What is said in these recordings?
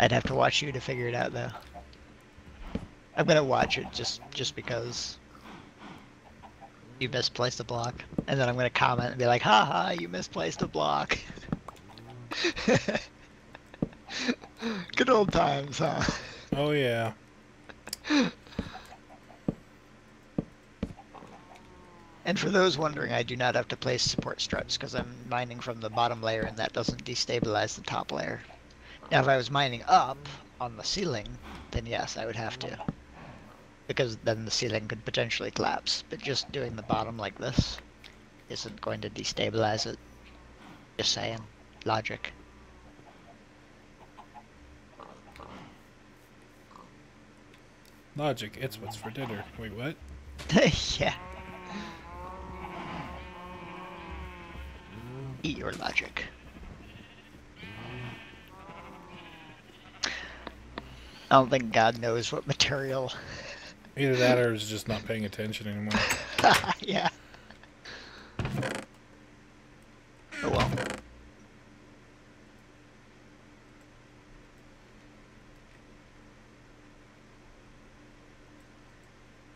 I'd have to watch you to figure it out, though. I'm gonna watch it just because you misplaced a block, and then I'm gonna comment and be like, haha, you misplaced a block. Good old times, huh? Oh yeah. And for those wondering, I do not have to place support struts because I'm mining from the bottom layer and that doesn't destabilize the top layer. Now if I was mining up on the ceiling, then yes, I would have to. Because then the ceiling could potentially collapse, but just doing the bottom like this isn't going to destabilize it. Just saying. Logic. Logic, it's what's for dinner. Wait, what? Yeah. Eat your logic. I don't think God knows what material. Either that or is just not paying attention anymore. Yeah. Oh well.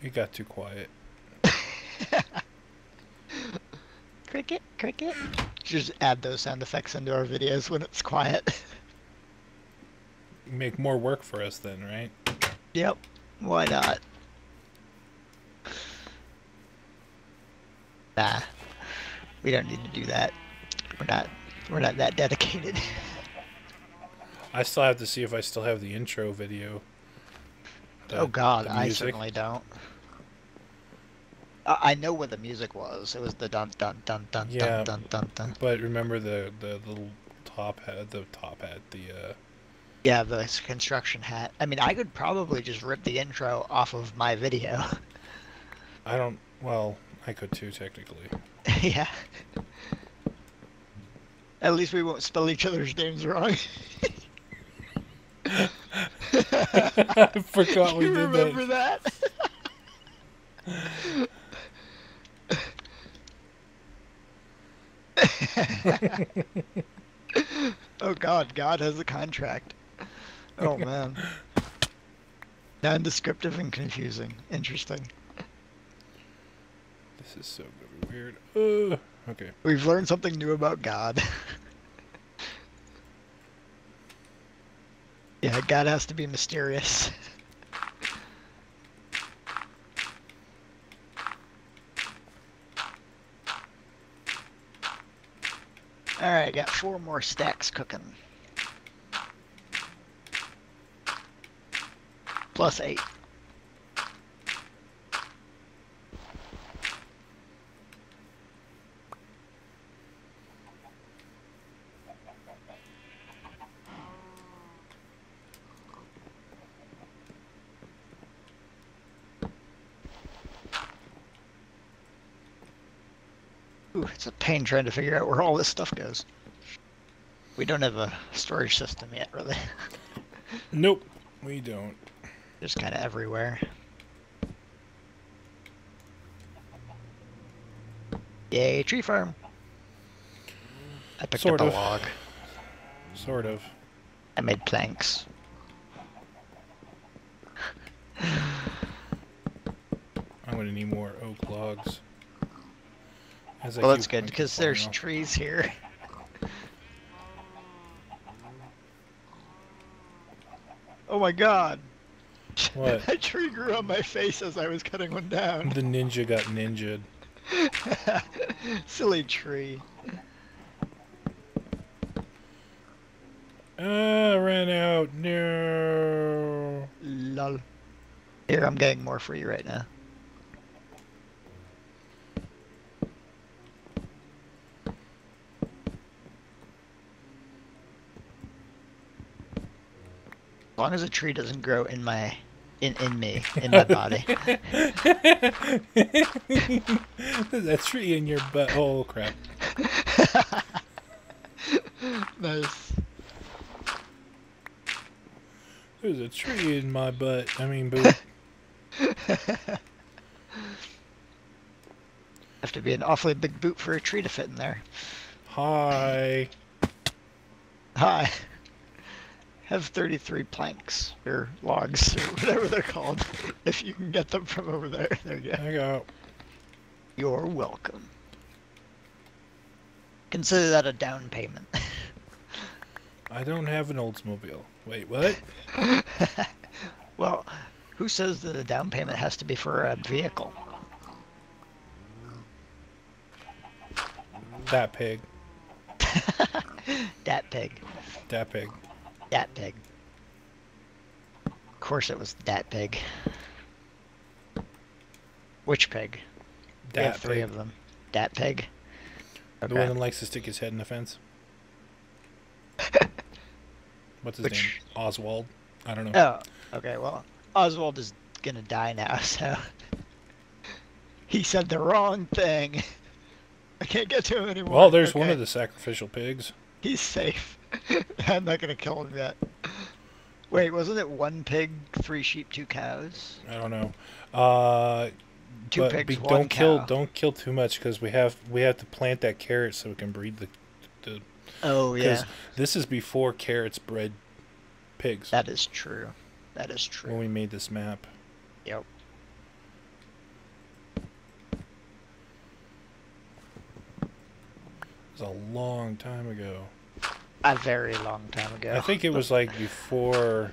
It got too quiet. Cricket, cricket. Just add those sound effects into our videos when it's quiet. Make more work for us then, right? Yep. Why not? Nah. We don't need to do that. We're not that dedicated. I still have to see if I still have the intro video. Oh god, I certainly don't. I know what the music was. It was the dun dun dun dun dun dun dun dun. But remember the little top hat, yeah, the construction hat. I mean, I could probably just rip the intro off of my video. I don't... well, I could too, technically. Yeah. At least we won't spell each other's names wrong. I forgot we did that. You remember that? Oh god, God has a contract. Oh man. Non-descriptive and confusing. Interesting. This is so weird. Okay. We've learned something new about God. Yeah, God has to be mysterious. Alright, I got 4 more stacks cooking. Plus 8. Ooh, it's a pain trying to figure out where all this stuff goes. We don't have a storage system yet, really. Nope, we don't. Just kind of everywhere. Yay, tree farm! I picked up a log. Sort of. I made planks. I'm gonna need more oak logs. Well, that's good, because there's trees here. Oh my god! What? A tree grew on my face as I was cutting one down. The ninja got ninja'd. Silly tree. I ran out. No. Lol. Here, I'm getting more for you right now. As long as a tree doesn't grow in my, in my body. That tree in your butt. Oh crap! Nice. There's a tree in my butt. I mean, boo. Have to be an awfully big boot for a tree to fit in there. Hi. Hi. have 33 planks or logs or whatever they're called. If you can get them from over there. There you go. There you go. You're welcome. Consider that a down payment. I don't have an Oldsmobile. Wait, what? Well, who says that a down payment has to be for a vehicle? That pig. That pig. That pig. That pig. Of course it was that pig. Which pig? That we have three pig. Of them. That pig. Okay. The one that likes to stick his head in the fence. What's his name? Oswald? I don't know. Oh, okay. Well, Oswald is gonna die now, so... He said the wrong thing. I can't get to him anymore. Well, there's one of the sacrificial pigs. He's safe. I'm not gonna kill him yet. Wait, wasn't it 1 pig, 3 sheep, 2 cows? I don't know. 2 pigs, 1 cow. Don't kill too much, because we have to plant that carrot so we can breed the oh yeah. Because this is before carrots bred pigs. That is true. That is true. When we made this map. Yep. It was a long time ago. A very long time ago. I think it was like before.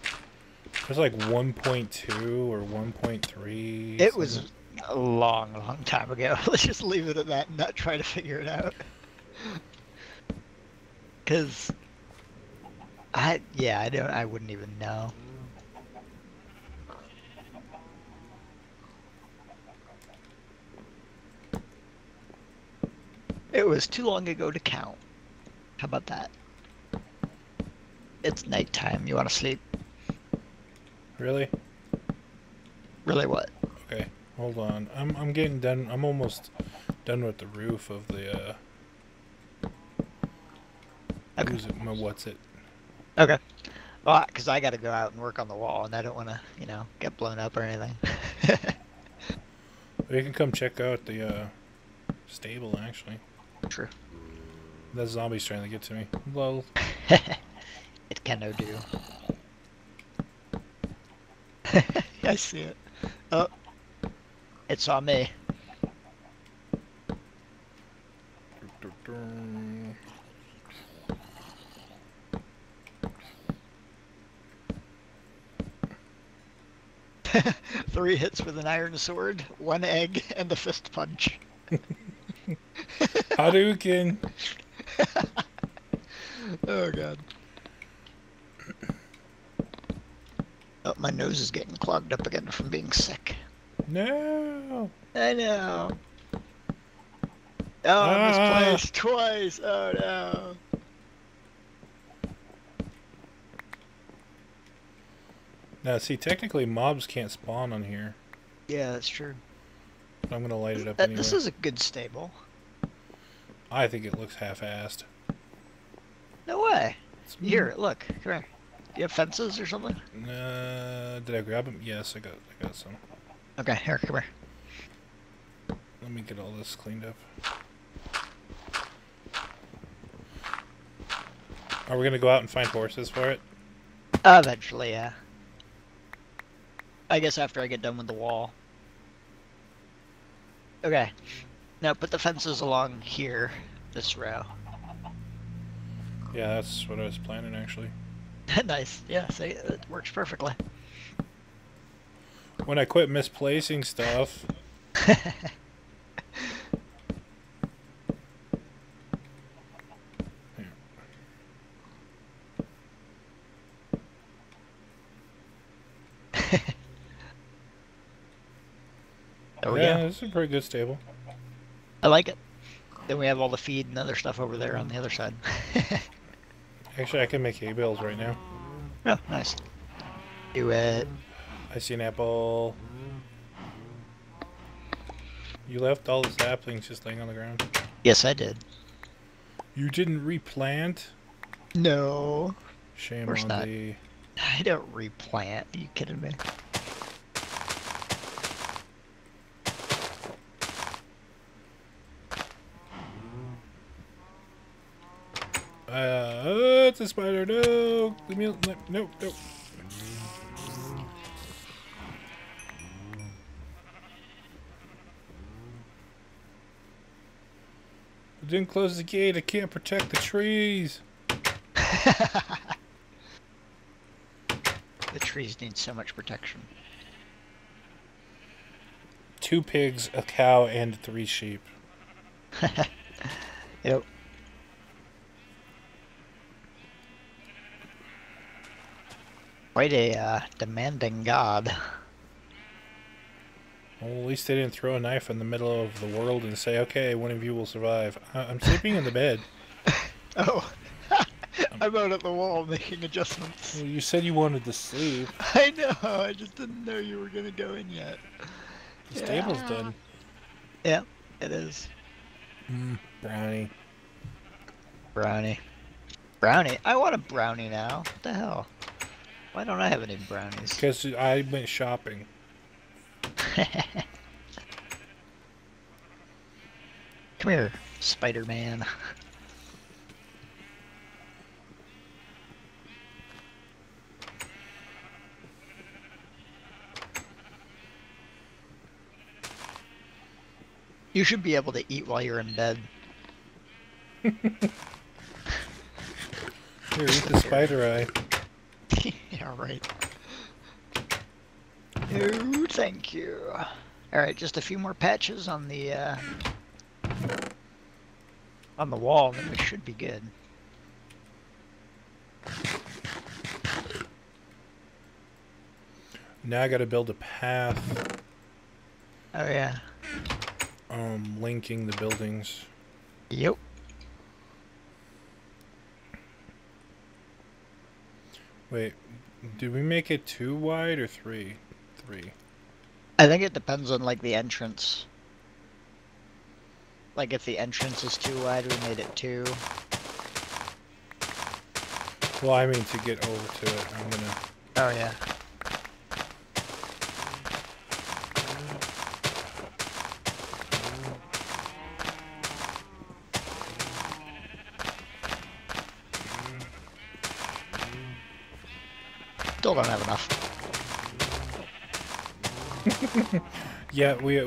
It was like 1.2 or 1.3. It was a long, long time ago. Let's just leave it at that and not try to figure it out. Because I wouldn't even know. It was too long ago to count. How about that? It's nighttime. You want to sleep? Really? Really what? Okay, hold on. I'm getting done. I'm almost done with the roof of the. Okay. What's it? Okay. Well, because I got to go out and work on the wall, and I don't want to, you know, get blown up or anything. You can come check out the stable, actually. True. That zombie's trying to get to me. Lol. It cannot do. I see it. Oh. It saw me. Three hits with an iron sword, 1 egg, and the fist punch. Hadouken! Oh god. Oh, my nose is getting clogged up again from being sick. No! I know. Oh, I misplaced twice! Oh no! Now, see, technically mobs can't spawn on here. Yeah, that's true. But I'm gonna light it up anyway. This is a good stable. I think it looks half-assed. No way! Here, look. Come here. You have fences or something? Did I grab them? Yes, I got some. Okay, here, come here. Let me get all this cleaned up. Are we gonna go out and find horses for it? Eventually, yeah. I guess after I get done with the wall. Okay. Now put the fences along here, this row. Yeah, that's what I was planning, actually. Nice. Yeah, see, it works perfectly. When I quit misplacing stuff. Oh yeah, this is a pretty good stable. I like it. Then we have all the feed and other stuff over there on the other side. Actually, I can make hay bales right now. Oh, nice. Do it. I see an apple. You left all the saplings just laying on the ground. Yes, I did. You didn't replant? No. Shame on thee. I don't replant. Are you kidding me? the spider. No, the meal. No. I didn't close the gate. I can't protect the trees. The trees need so much protection. 2 pigs, a cow, and 3 sheep. Yep. Quite a demanding god. Well, at least they didn't throw a knife in the middle of the world and say, okay, one of you will survive. I'm sleeping in the bed. Oh. I'm out at the wall making adjustments. Well, you said you wanted to sleep. I know, I just didn't know you were going to go in yet. The stable's done. Yeah, it is. Brownie. I want a brownie now. What the hell? Why don't I have any brownies? Because I went shopping. Come here, Spider-Man. You should be able to eat while you're in bed. Here, eat the spider eye. Yeah, right. No, thank you. Alright, just a few more patches on the wall, then we should be good. Now I gotta build a path. Oh yeah. Linking the buildings. Yep. Wait, did we make it 2 wide or 3? 3. I think it depends on, like, the entrance. Like, if the entrance is 2 wide, we made it 2. Well, I mean, to get over to it, I'm gonna... Oh, yeah. Still don't have enough. Yeah, we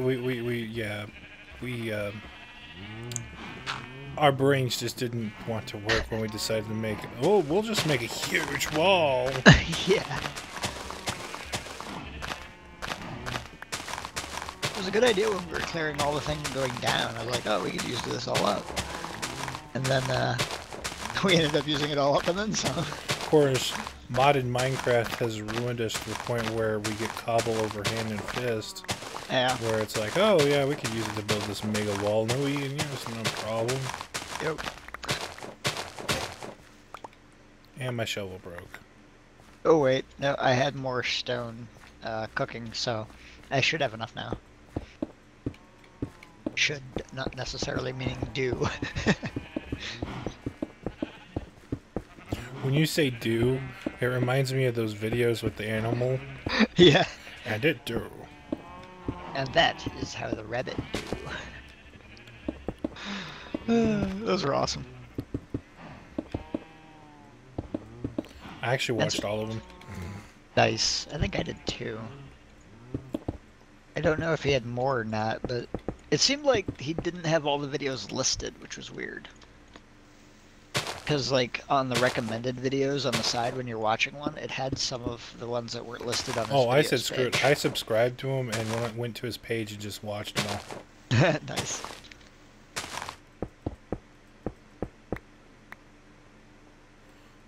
our brains just didn't want to work when we decided to make it. Oh, we'll just make a huge wall. Yeah. It was a good idea when we were clearing all the things going down. I was like, oh, we could use this all up. And then we ended up using it all up and then some. Of course. Modded Minecraft has ruined us to the point where we get cobble over hand and fist. Yeah. Where it's like, oh yeah, we could use it to build this mega wall. No, we can use it, no problem. Yep. And my shovel broke. Oh wait, no, I had more stone cooking, so I should have enough now. Should not necessarily meaning do. When you say do, it reminds me of those videos with the animal. Yeah. And it do. And that is how the rabbit do. Those are awesome. I actually watched all of them. Nice. I think I did too. I don't know if he had more or not, but it seemed like he didn't have all the videos listed, which was weird. Because, like, on the recommended videos on the side when you're watching one, it had some of the ones that weren't listed on his page. Oh, I said screw it. I subscribed to him and went to his page and just watched them all. Nice.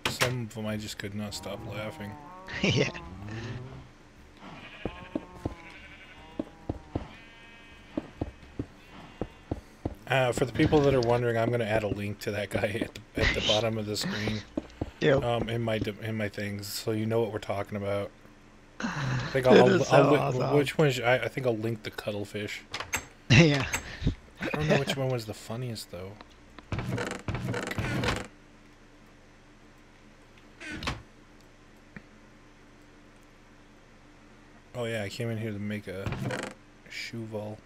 Some of them I just could not stop laughing. Yeah. For the people that are wondering, I'm going to add a link to that guy at the bottom of the screen. Yep. In my things, so you know what we're talking about. I think I'll which one? I think I'll link the cuttlefish. Yeah. I don't know which one was the funniest though. Oh yeah, I came in here to make a shovel.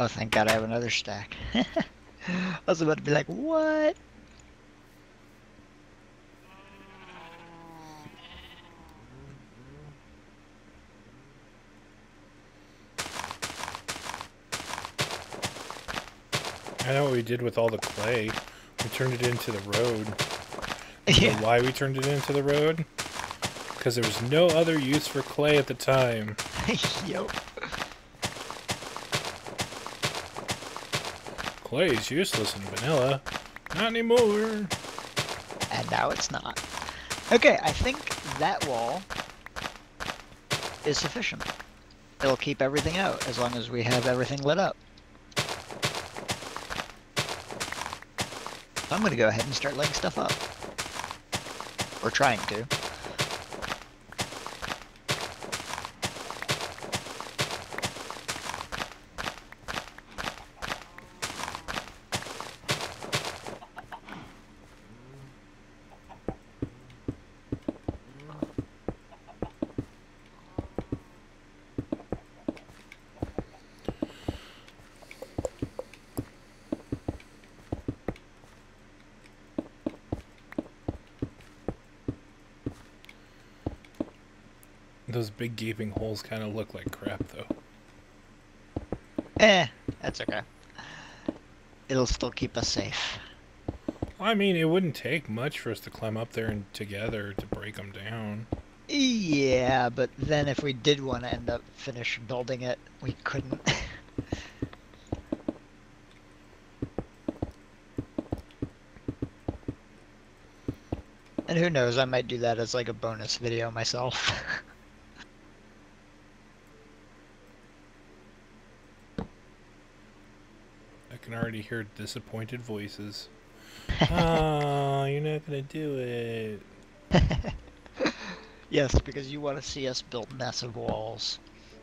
Oh, thank God, I have another stack. I was about to be like, what? I know what we did with all the clay. We turned it into the road. Yeah. You know why we turned it into the road? Because there was no other use for clay at the time. Yup. Clay is useless in vanilla. Not anymore. And now it's not. Okay, I think that wall is sufficient. It'll keep everything out as long as we have everything lit up. I'm going to go ahead and start laying stuff up. Or trying to. Those big gaping holes kind of look like crap, though. Eh, that's okay. It'll still keep us safe. I mean, it wouldn't take much for us to climb up there and together to break them down. Yeah, but then if we did want to end up finish building it, we couldn't. And who knows, I might do that as like a bonus video myself. I can already hear disappointed voices. Oh, you're not gonna do it. Yes, because you want to see us build massive walls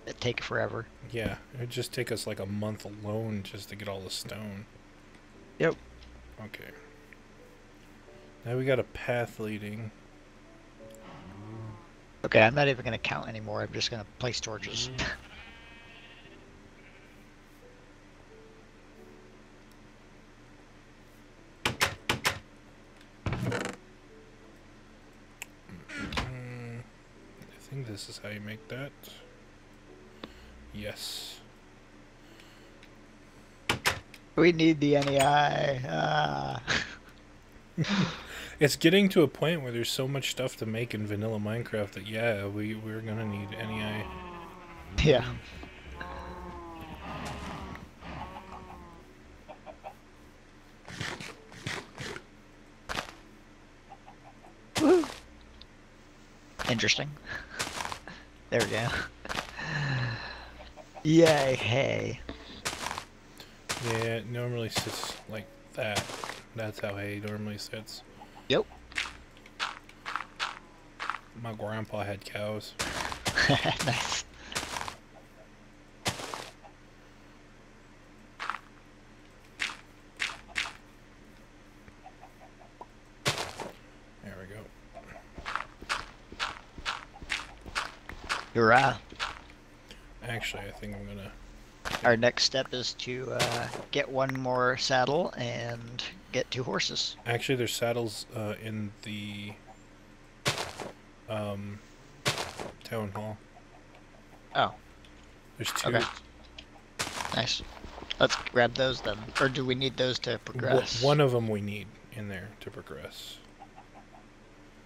that take forever. Yeah, it would just take us like a month alone just to get all the stone. Yep. Okay. Now we got a path leading. Okay, I'm not even gonna count anymore. I'm just gonna place torches. This is how you make that. Yes. We need the NEI. It's getting to a point where there's so much stuff to make in vanilla Minecraft that yeah, we're gonna need NEI. Yeah. Woohoo. Interesting. There we go. Yay, hay. Yeah, it normally sits like that. That's how hay normally sits. Yep. My grandpa had cows. Nice. Hurrah! Actually, I think I'm gonna... Our next step is to get one more saddle and get 2 horses. Actually, there's saddles in the town hall. Oh. There's 2. Okay. Nice. Let's grab those then. Or do we need those to progress? One of them we need in there to progress.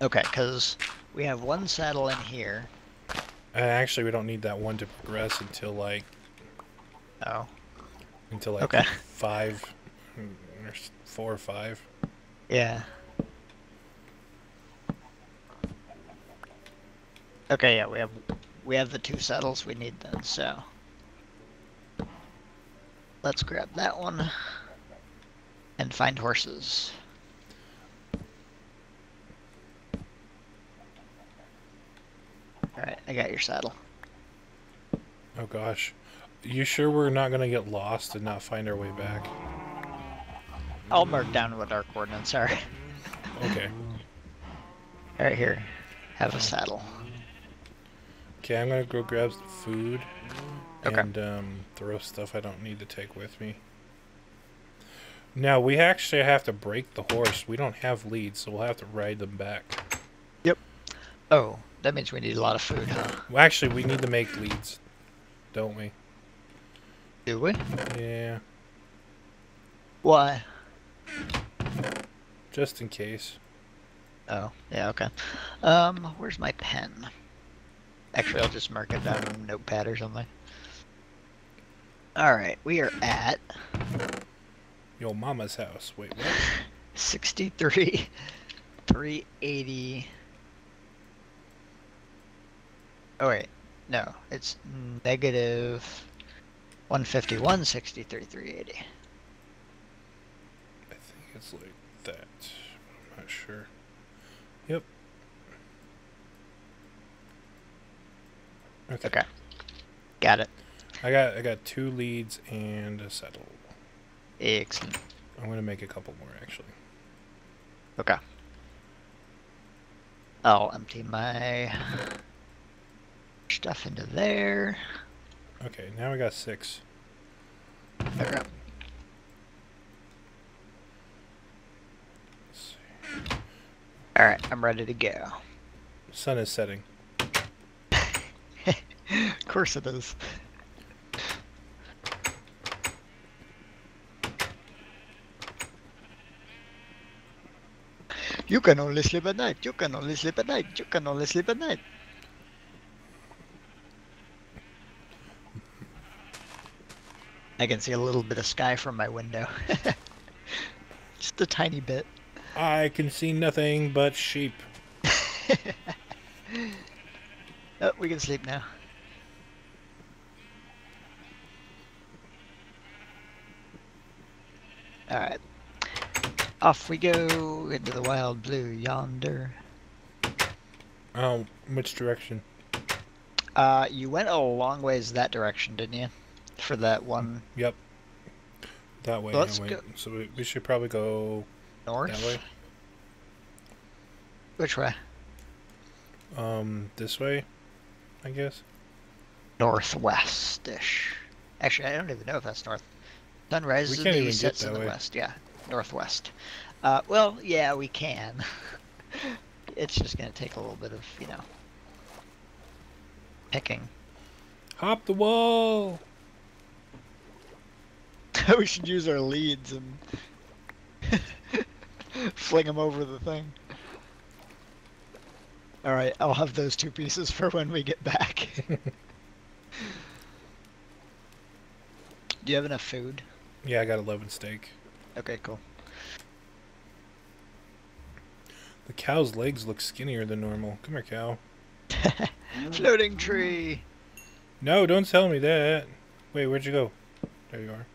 Okay, because we have 1 saddle in here. Actually, we don't need that one to progress until like. Oh. Until like okay. 4 or 5. Yeah. Okay. Yeah, we have the 2 saddles we need then. So. Let's grab that one. And find horses. Alright, I got your saddle. Oh gosh. You sure we're not gonna get lost and not find our way back? I'll mark down what our coordinates are. Okay. Alright, here. Have a saddle. Okay, I'm gonna go grab some food. Okay. And throw stuff I don't need to take with me. Now, we actually have to break the horse. We don't have leads, so we'll have to ride them back. Yep. Oh, that means we need a lot of food, huh? Well, actually, we need to make leads, don't we? Do we? Yeah. Why? Just in case. Oh, yeah, okay. Where's my pen? Actually, I'll just mark it down on a notepad or something. Alright, we are at... Your mama's house. Wait, what? 63, 380... Oh, wait. No, it's negative... 151, 63, 380. I think it's like that. I'm not sure. Yep. Okay. Okay. Got it. I got 2 leads and a saddle. Excellent. I'm going to make a couple more, actually. Okay. I'll empty my stuff into there. Okay, now we got 6. There we go. Let's see. Alright, I'm ready to go. The sun is setting. Of course it is. You can only sleep at night. You can only sleep at night. You can only sleep at night. I can see a little bit of sky from my window. Just a tiny bit. I can see nothing but sheep. Oh, we can sleep now. Alright. Off we go into the wild blue yonder. Oh, which direction? You went a long ways that direction, didn't you? For that one. Yep. That way. Let's go. So we should probably go north. That way. Which way? This way, I guess. Northwest-ish. Actually, I don't even know if that's north. Sun rises in the east, sets in the west. Yeah. Northwest. Well, yeah, we can. It's just going to take a little bit of, you know, picking. Hop the wall! We should use our leads and fling them over the thing. Alright, I'll have those 2 pieces for when we get back. Do you have enough food? Yeah, I got 11 steak. Okay, cool. The cow's legs look skinnier than normal. Come here, cow. Floating tree! No, don't tell me that. Wait, where'd you go? There you are.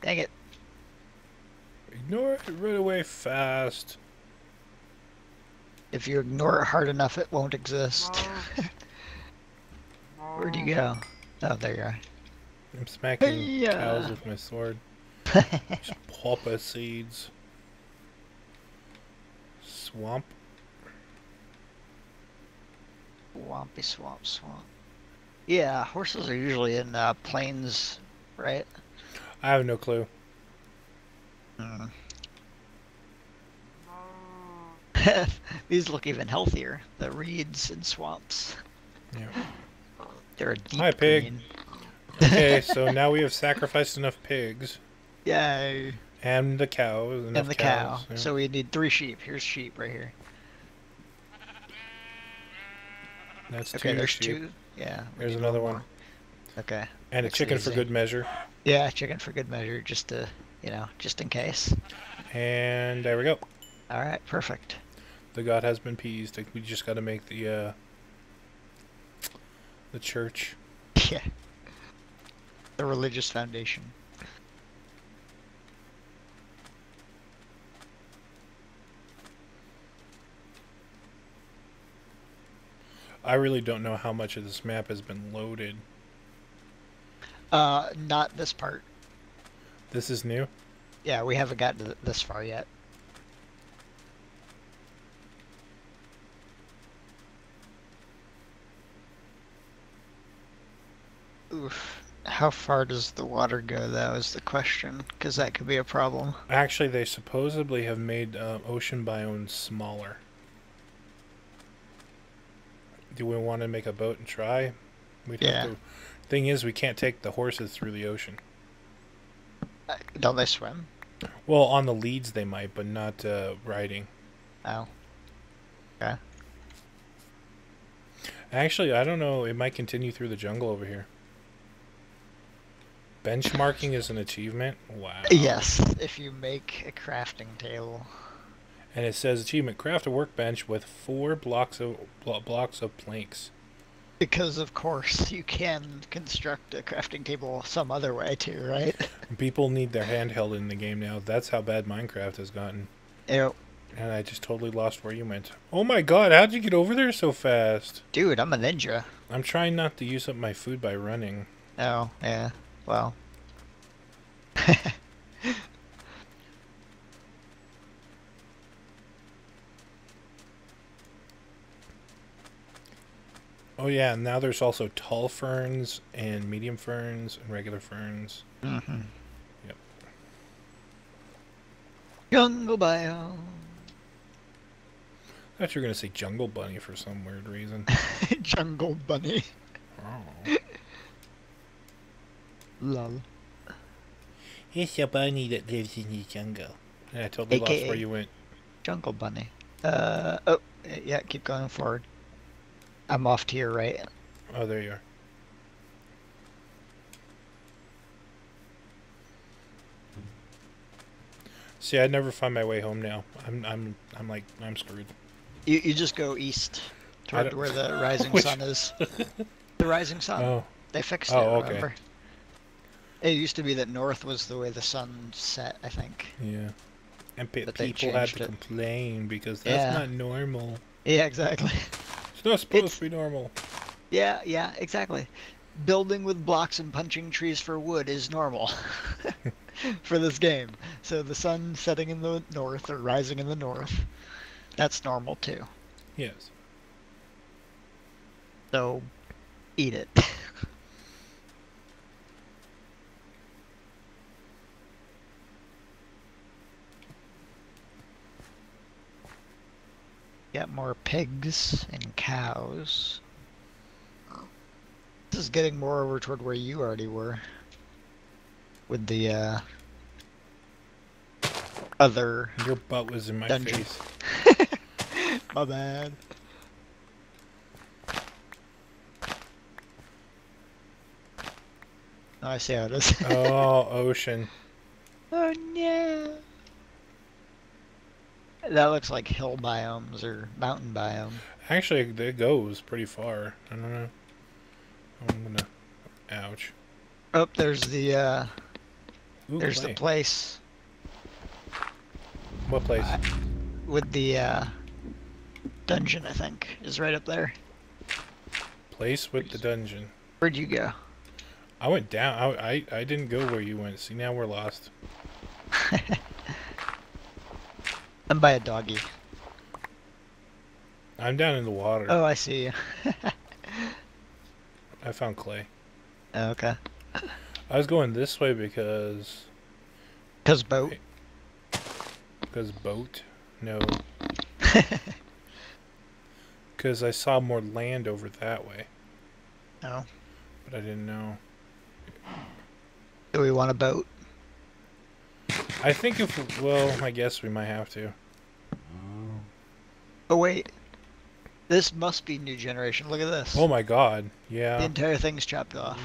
Dang it. Ignore it and run away fast. If you ignore it hard enough, it won't exist. Where'd you go? Oh, there you are. I'm smacking cows with my sword. Just pauper seeds. Swamp. Swampy swamp swamp. Yeah, horses are usually in plains, right? I have no clue. These look even healthier. The reeds and swamps. Yeah. They're a deep green. Okay, so now we have sacrificed enough pigs. Yay. And the cows. And the cow. Yeah. So we need 3 sheep. Here's sheep right here. That's okay, 2 there's sheep. 2. Yeah. There's another one. Okay. And a chicken for good measure. Yeah, chicken for good measure, just to, you know, just in case. And there we go. Alright, perfect. The god has been appeased. We just got to make the church. Yeah. The religious foundation. I really don't know how much of this map has been loaded. Not this part. This is new? Yeah, we haven't gotten this far yet. Oof. How far does the water go, though, is the question, because that could be a problem. Actually, they supposedly have made ocean biomes smaller. Do we want to make a boat and try? We'd have to. Thing is, we can't take the horses through the ocean. Don't they swim? Well, on the leads they might, but not riding. Oh. Okay. Actually, I don't know. It might continue through the jungle over here. Benchmarking is an achievement? Wow. Yes, if you make a crafting table. And it says achievement, craft a workbench with 4 blocks of planks. Because, of course, you can construct a crafting table some other way, too, right? People need their handheld in the game now. That's how bad Minecraft has gotten. Yep. And I just totally lost where you went. Oh my god, how'd you get over there so fast? Dude, I'm a ninja. I'm trying not to use up my food by running. Oh, yeah. Well. Oh yeah, and now there's also tall ferns and medium ferns and regular ferns. Mm-hmm. Yep. Jungle biome. I thought you were gonna say jungle bunny for some weird reason. Jungle bunny. Oh. Lol. It's a bunny that lives in the jungle. Yeah, I totally lost where you went. Jungle bunny. Oh, yeah, keep going forward. I'm off to your right. Oh, there you are. See, I never find my way home now. I'm screwed. You just go east toward where the rising sun is. The rising sun. Oh. They fixed it. Oh, okay. Remember? It used to be that north was the way the sun set, I think. Yeah. And people had to complain because that's not normal. Yeah, exactly. It's not supposed to be normal. Yeah, yeah, exactly. Building with blocks and punching trees for wood is normal for this game. So the sun setting in the north or rising in the north, that's normal too. Yes. So, eat it. Get more pigs and cows. This is getting more over toward where you already were. With the other. Your butt was in my face. My bad. Oh, I see how it is. Oh, ocean. Oh no. That looks like hill biomes or mountain biome. Actually, it goes pretty far. I don't know. I'm gonna... Ouch. Oh, there's the, Ooh, there's the place. What place? With the, dungeon, I think, is right up there. Place with the dungeon. Where'd you go? I went down. I didn't go where you went. See, now we're lost. I'm by a doggy. I'm down in the water. Oh, I see you. I found clay. Oh, okay. I was going this way because... Because boat? Because boat? No. Because I saw more land over that way. Oh. But I didn't know. Do we want a boat? I think if... Well, I guess we might have to. Oh, wait. This must be new generation. Look at this. Oh, my God. Yeah. The entire thing's chopped off.